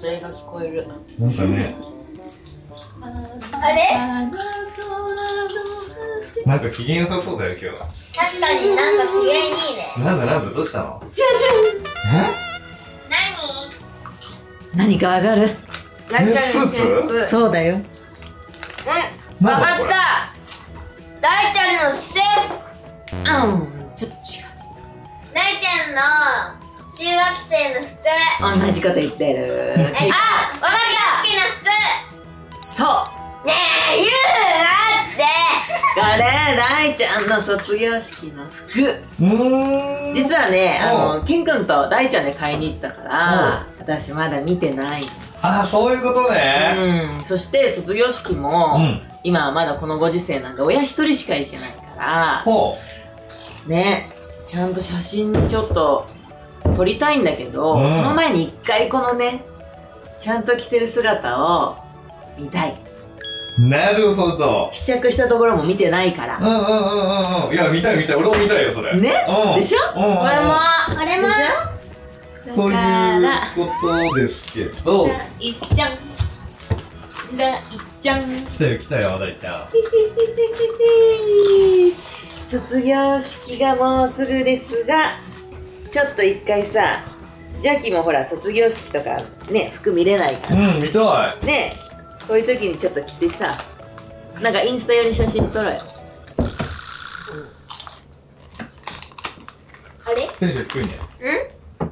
声が聞こえる。なんかね。あれ？なんか機嫌良さそうだよ今日は。確かになんか機嫌いいね。なんだなんだどうしたの？じゃじゃん。え？何？何か上がる。スーツ？そうだよ。うん。わかった。大ちゃんの制服。うん。ちょっと違う。大ちゃんの。中学生の服。同じこと言ってる。あ、わかった。式の服。そう。ねえ、言うなって。あれ、大ちゃんの卒業式の服。実はね、ケン君と大ちゃんで買いに行ったから、私まだ見てない。あ、そういうことね。うん。そして卒業式も、今はまだこのご時世なんで親一人しか行けないから。ほう。ね、ちゃんと写真にちょっと。撮りたいんだけど、その前に一回このねちゃんと着てる姿を見たい。なるほど。試着したところも見てないから。うんうんうんうん。いや見たい見たい。俺も見たいよそれ。ね。でしょ。俺も俺も。ということですけど。いっちゃん。いっちゃん。来たよ来たよ大ちゃん。卒業式がもうすぐですが。ちょっと一回さ、ジャッキーもほら卒業式とかね服見れないから。うん見たい。ねこういう時にちょっと着てさ、なんかインスタ用に写真撮ろうよ。うん、あれ？テンション低いね。うん？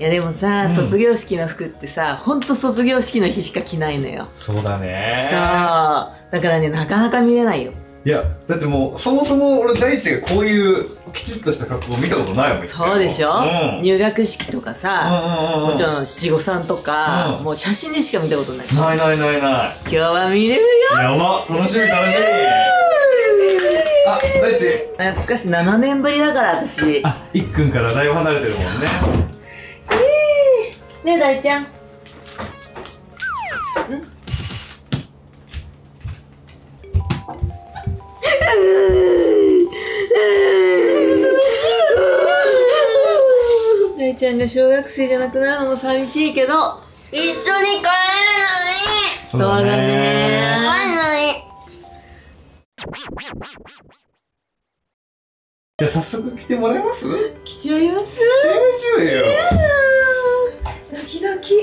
いやでもさ、卒業式の服ってさ、本当卒業式の日しか着ないのよ。そうだね。そう。だからねなかなか見れないよ。いや、だってもうそもそも俺大地がこういうきちっとした格好見たことないもん。そうでしょ、入学式とかさ、もちろん七五三とか、もう写真でしか見たことない。ないないないない。今日は見れるよ。やば、楽しみ楽しみ。あ、大地懐かしい。7年ぶりだから私。あ、いっくんからだいぶ離れてるもんね。ねえ大ちゃん。ん？寂しい。大ちゃんが小学生じゃなくなるのも寂しいけど一緒に帰るのに。そうだね。帰るのに。じゃあ早速来てもらえます？来ちゃいます。来ちゃいましょうよ。ドキドキ。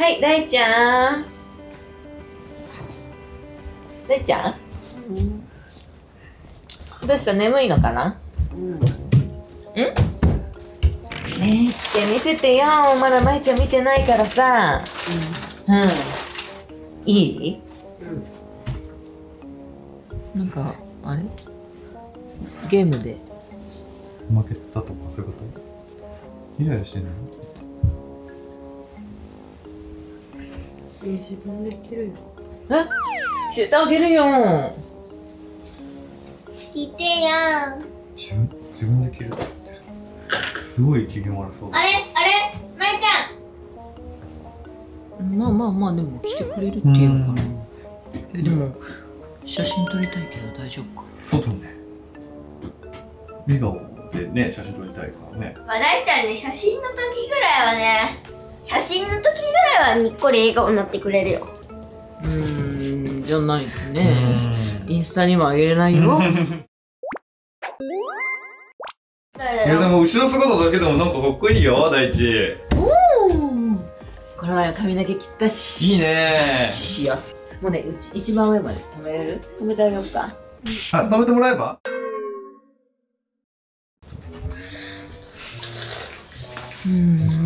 はい大ちゃん。大ちゃんどうした？眠いのかな？うん。ねえ、見せてよ。まだまいちゃん見てないからさ。うん。うん。いい？うん。なんか、あれ？ゲームで。負けたとかそういうこと？イライラしてない？自分で切るよ。え？してあげるよ。着てやん。自分で着るってすごい機嫌悪そうだ。あれあれまいちゃん。まあまあまあでも着てくれるっていうから。えでも写真撮りたいけど大丈夫か。そうだね。笑顔でね写真撮りたいからね。まあ大ちゃんね写真の時ぐらいはね写真の時ぐらいはにっこり笑顔になってくれるよ。じゃないね。インスタにもあげれないよ。いやでも後ろ姿だけでもなんかかっこいいよ大地。この前は髪の毛切ったし。いいね。しよもうね一番上まで止めれる？止めてあげようか。あ止めてもらえば？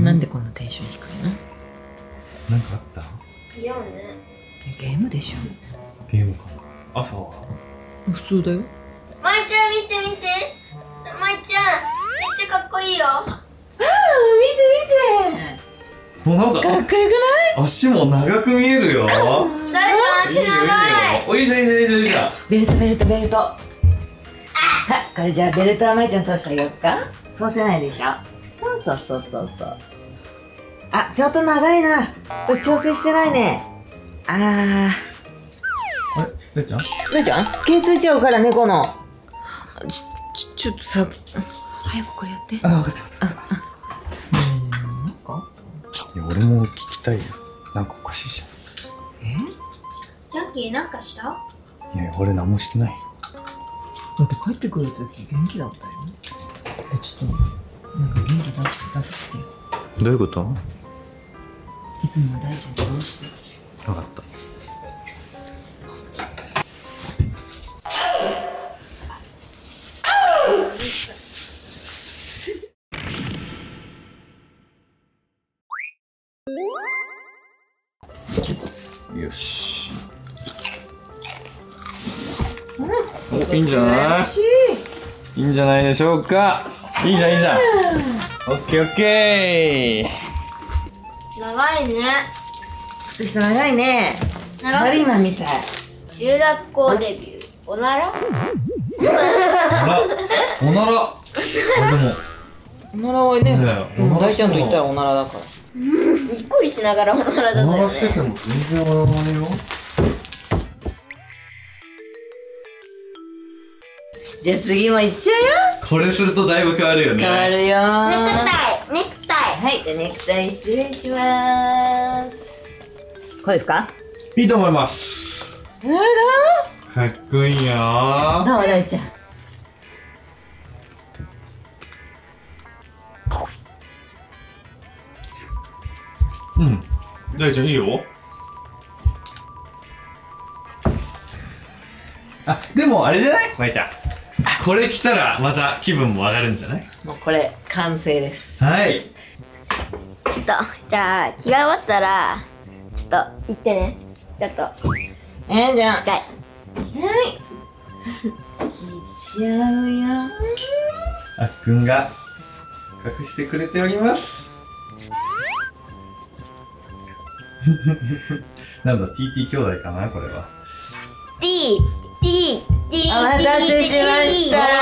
なんでこんなテンション低いの？なんかあった？いやね。ゲームでしょ。ゲームか。朝は普通だよ。まいちゃん見て見て。まいちゃんめっちゃかっこいいよ。ああ見て見て。このなんかかっこよくない？足も長く見えるよ。だいぶ足長い。おいしょいしょいしょいしょ。ベルトベルトベルト。あこれじゃあベルトはまいちゃん通してあげようか。通せないでしょ。そうそうそうそうそう。あちょっと長いな。これ調整してないね。ああ。大ちゃん毛ついちゃうからね、このちょっとさ早くこれやって。あ、分かった。いや俺も聞きたいよ。なんかおかしいじゃん。ジャッキーなんかした？いや俺何もしてない。だって帰ってくる時元気だったよ。え、ちょっとなんか元気出して。どういうこと？いつも大ちゃんどうして？わかった。よし。お、いいんじゃない？いいんじゃないでしょうか。いいじゃんいいじゃん。オッケーオッケー。長いね。靴下長いね。サラリーマンみたい。中学校デビュー。おなら？おなら。おならはね、大ちゃんと言ったらおならだから。にっこりしながらおならだぜ。おならしてても全然笑わないよ。じゃあ次もいっちゃうよ。これするとだいぶ変わるよね。変わるよー。ネクタイ、ネクタイ。はい、じゃあネクタイ失礼しまーす。これですか？いいと思います。かっこいいよー。どう、大ちゃん。うん、大ちゃんいいよ。あ、でもあれじゃない？まいちゃん、これ着たらまた気分も上がるんじゃない？もうこれ完成です。はい、ちょっとじゃあ着替わったらちょっと行ってね。ちょっとじゃあはい着ちゃうよ。あっくんが隠してくれております。なんだ TT 兄弟かなこれは。 TT お待たせしました。じ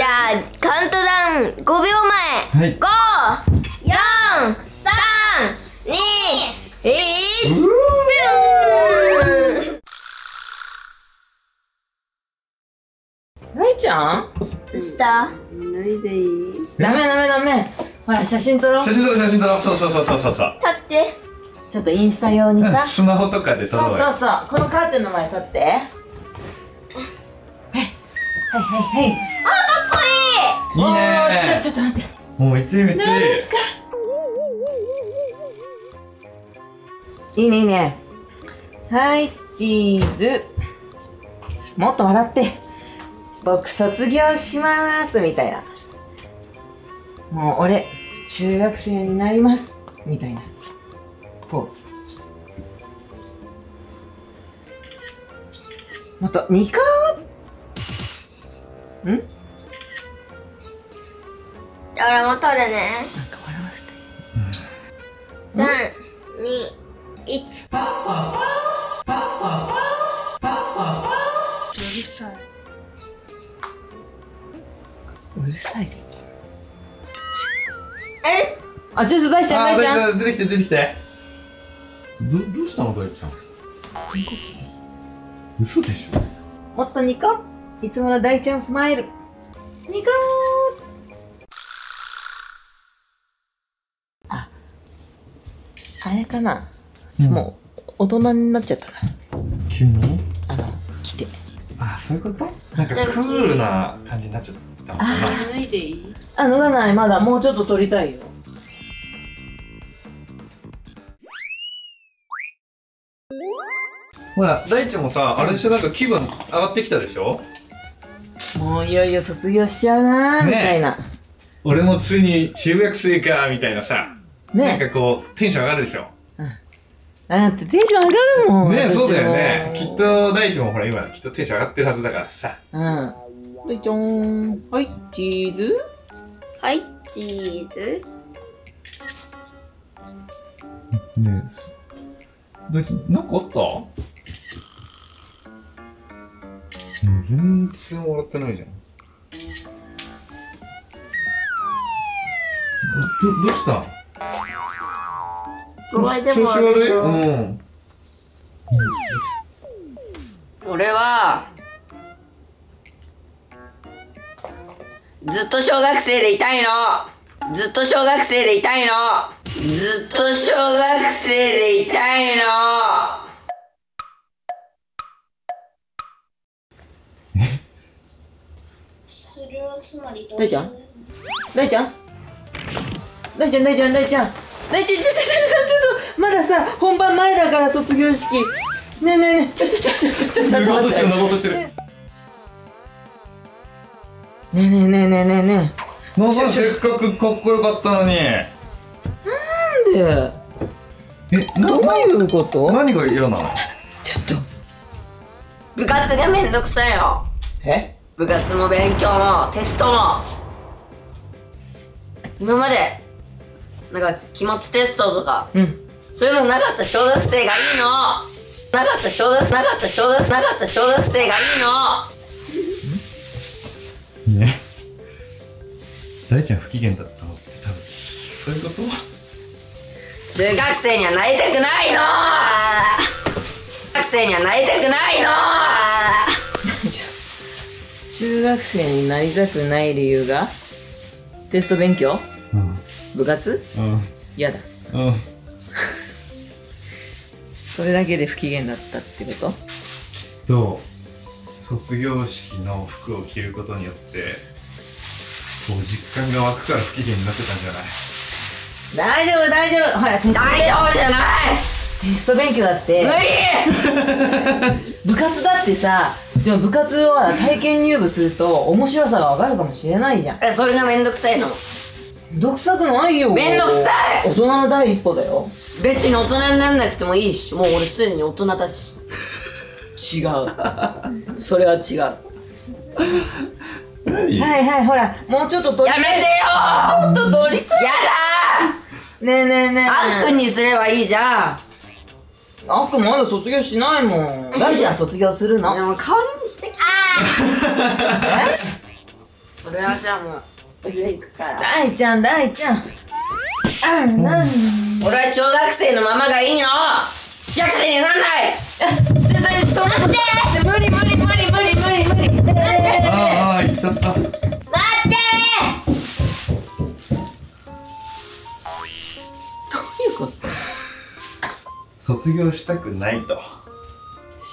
ゃあカウントダウン5秒前、5 4 3 2 1。ないちゃんどうした？ないでいい？ダメほら、写真撮ろう。写真撮ろう。そう。立って。ちょっとインスタ用にさ。スマホとかで撮ろうよ。そう。このカーテンの前立って。はい。あ、かっこいい。いいね。ちょっと待って。もうめっちゃ。どうですか？いいね。はい、チーズ。もっと笑って。僕卒業しますみたいな。もう俺、中学生になりますみたいなポーズ。もっとニコーん？俺も撮るね。なんか笑わせて。3、2、1。うるさい。あ、ちょっと大ちゃん出てきて。どうしたの大ちゃん。嘘でしょ。もっとニコ。いつもの大ちゃんスマイル。ニコー。あれかな。もう大人になっちゃったから。急に？来て。あ、そういうこと？なんかクールな感じになっちゃった。脱いでいい？脱がない、まだもうちょっと撮りたいよ。ほら、大ちゃんもさ、あれしてなんか気分上がってきたでしょ。もういよいよ卒業しちゃうなーみたいな。俺もついに中学生かみたいなさ、なんかこうテンション上がるでしょ。だってテンション上がるもんね。そうだよね。きっと大ちゃんもほら今きっとテンション上がってるはずだからさ。大ちゃん、はいチーズ、はいチーズ。ねえ、大ちゃんなんかあった？全然笑ってないじゃん。どうした？調子悪い？俺はずっと小学生でいたいの。ずっと小学生でいたいの。大ちゃん大ちゃん大ちゃん大ちゃん大ちゃん大ちょっとまださ本番前だから卒業式ねえねえねえちょっと待ってねえねえねえねえねえねえママせっかくかっこよかったのになんでどういうこと何が嫌なのちょっと部活がめんどくさいよえ部活も勉強もテストも今までなんか期末テストとか、うん、そういうのなかった小学生がいいのなかった小学生がいいのね大ちゃん不機嫌だったのって多分そういうこと中学生にはなりたくないの中学生にはなりたくないの中学生になりたくない理由がテスト勉強、うん、部活、うん、嫌だ、うん、それだけで不機嫌だったってこときっと卒業式の服を着ることによってこう実感が湧くから不機嫌になってたんじゃない大丈夫大丈夫ほら大丈夫じゃないテスト勉強だって無理部活だってさじゃあ部活を体験入部すると面白さがわかるかもしれないじゃんえそれがめんどくさいのめんどくさくないよめんどくさい大人の第一歩だよ別に大人にならなくてもいいしもう俺すでに大人だし違うそれは違うはいはいほらもうちょっと取りやめてよちょっと取りやだねえねえねえあっくんにすればいいじゃんあっくんまだ卒業しないもん誰ちゃん卒業するのいやもう代わりにしてきてえそれはじゃあもう上行くから大ちゃん大ちゃんあんなん俺は小学生のままがいいの小学生になんない絶対そんなこと無理無理無理無理無理無理ああ行っちゃった待ってどういうこと卒業したくないと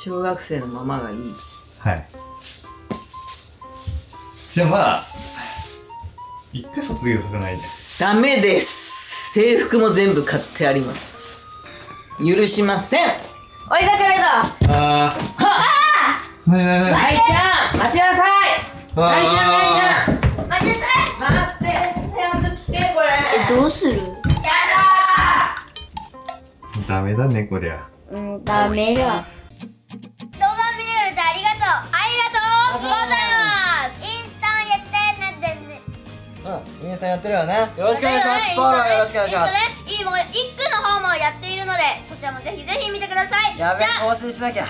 小学生のままがいいはいじゃあまあ一回卒業させないでダメです制服も全部買ってあります許しませんおいだからだあーはあねえねえねえ大ちゃん待ちなさい大ちゃん大ちゃん待ちなさい待ってちゃんと着てこれどうするダメだねこりゃうんダメだ動画を見てくれてありがとうございますインスタやってなんてねうんインスタやってるよねよろしくお願いしますフォローよろしくお願いしますインスタねイックの方もやっているのでそちらもぜひぜひ見てくださいやべえ更新しなきゃ